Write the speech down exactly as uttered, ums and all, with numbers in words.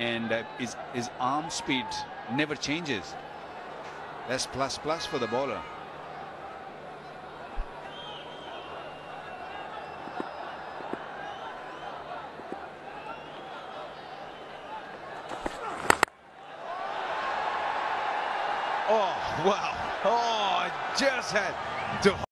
and uh, his, his arm speed never changes. That's plus plus for the bowler. Oh, wow. Oh, I just had to